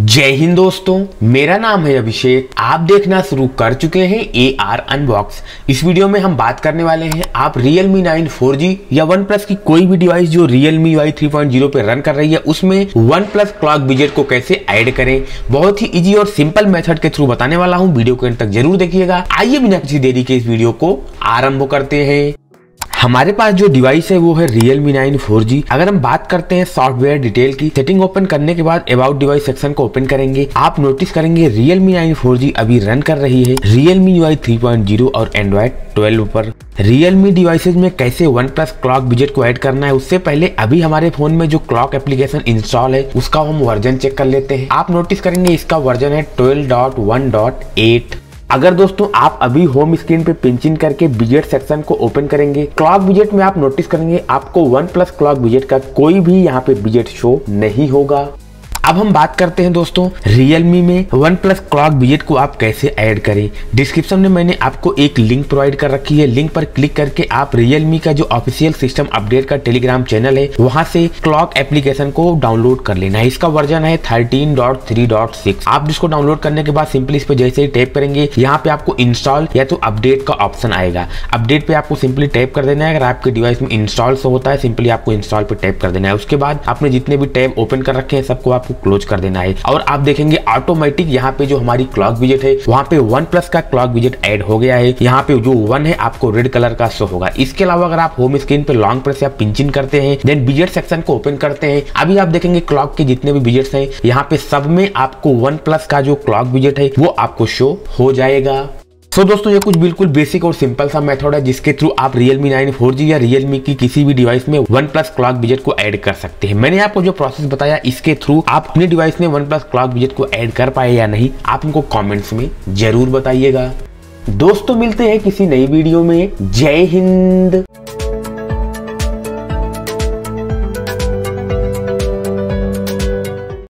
जय हिंद दोस्तों, मेरा नाम है अभिषेक। आप देखना शुरू कर चुके हैं ए आर अनबॉक्स। इस वीडियो में हम बात करने वाले हैं, आप Realme 9 4G या OnePlus की कोई भी डिवाइस जो Realme UI 3.0 पे रन कर रही है उसमें OnePlus क्लॉक विजेट को कैसे ऐड करें। बहुत ही इजी और सिंपल मेथड के थ्रू बताने वाला हूं। वीडियो को अंत तक जरूर देखिएगा। आइए बिना किसी देरी के इस वीडियो को आरम्भ करते हैं। हमारे पास जो डिवाइस है वो है Realme 9 4G। अगर हम बात करते हैं सॉफ्टवेयर डिटेल की, सेटिंग ओपन करने के बाद अबाउट डिवाइस सेक्शन को ओपन करेंगे। आप नोटिस करेंगे Realme 9 4G अभी रन कर रही है Realme UI 3.0 और एंड्रॉइड 12 पर। Realme डिवाइसेज में कैसे OnePlus क्लॉक विजेट को ऐड करना है, उससे पहले अभी हमारे फोन में जो क्लॉक एप्लीकेशन इंस्टॉल है उसका हम वर्जन चेक कर लेते हैं। आप नोटिस करेंगे इसका वर्जन है 12.1.8। अगर दोस्तों आप अभी होम स्क्रीन पे पिंच इन करके विजेट सेक्शन को ओपन करेंगे, क्लॉक विजेट में आप नोटिस करेंगे आपको OnePlus क्लॉक विजेट का कोई भी यहाँ पे विजेट शो नहीं होगा। अब हम बात करते हैं दोस्तों Realme में OnePlus क्लॉक विजेट को आप कैसे ऐड करें। डिस्क्रिप्शन में मैंने आपको एक लिंक प्रोवाइड कर रखी है, लिंक पर क्लिक करके आप Realme का जो ऑफिशियल सिस्टम अपडेट का टेलीग्राम चैनल है वहां से क्लॉक एप्लीकेशन को डाउनलोड कर लेना है। इसका वर्जन है 13.3.6। आप इसको डाउनलोड करने के बाद सिंपली इस पर जैसे ही टैप करेंगे यहाँ पे आपको इंस्टॉल या तो अपडेट का ऑप्शन आएगा। अपडेट पे आपको सिंपली टैप कर देना है। अगर आपके डिवाइस में इंस्टॉल होता है सिंपली आपको इंस्टॉल पे टैप कर देना है। उसके बाद आपने जितने भी टैब ओपन कर रखे हैं सबको आपको क्लोज कर देना है और आप देखेंगे ऑटोमेटिक यहाँ पे जो हमारी क्लॉक विजेट है वहाँ पे OnePlus का क्लॉक विजेट ऐड हो गया है। यहाँ पे जो 1 है आपको रेड कलर का शो होगा। इसके अलावा अगर आप होम स्क्रीन पे लॉन्ग प्रेस या पिंचिंग करते हैं देन विजेट सेक्शन को ओपन करते हैं, अभी आप देखेंगे क्लॉक के जितने भी विजेट्स हैं यहाँ पे सब में आपको OnePlus का जो क्लॉक विजेट है वो आपको शो हो जाएगा। तो दोस्तों ये कुछ बिल्कुल बेसिक और सिंपल सा मेथड है जिसके थ्रू आप Realme 9 4G या Realme की किसी भी डिवाइस में OnePlus क्लॉक विजेट को ऐड कर सकते हैं। मैंने आपको जो प्रोसेस बताया इसके थ्रू आप अपनी डिवाइस में OnePlus क्लॉक विजेट को ऐड कर पाए या नहीं, आप हमको कमेंट्स में जरूर बताइएगा। दोस्तों मिलते हैं किसी नई वीडियो में। जय हिंद।